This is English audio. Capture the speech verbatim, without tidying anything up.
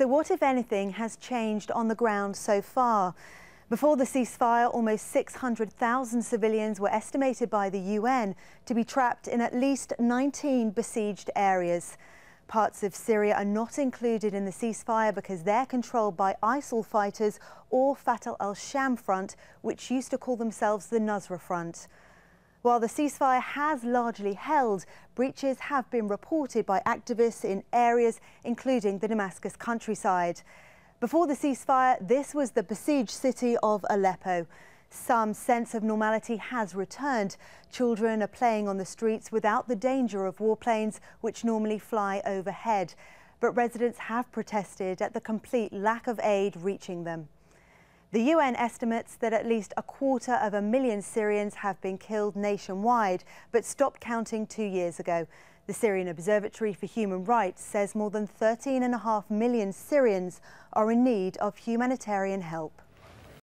So what, if anything, has changed on the ground so far? Before the ceasefire, almost six hundred thousand civilians were estimated by the U N to be trapped in at least nineteen besieged areas. Parts of Syria are not included in the ceasefire because they're controlled by ISIL fighters or Fatah al-Sham Front, which used to call themselves the Nusra Front. While the ceasefire has largely held, breaches have been reported by activists in areas including the Damascus countryside. Before the ceasefire, this was the besieged city of Aleppo. Some sense of normality has returned. Children are playing on the streets without the danger of warplanes, which normally fly overhead. But residents have protested at the complete lack of aid reaching them. The U N estimates that at least a quarter of a million Syrians have been killed nationwide, but stopped counting two years ago. The Syrian Observatory for Human Rights says more than thirteen and a half million Syrians are in need of humanitarian help.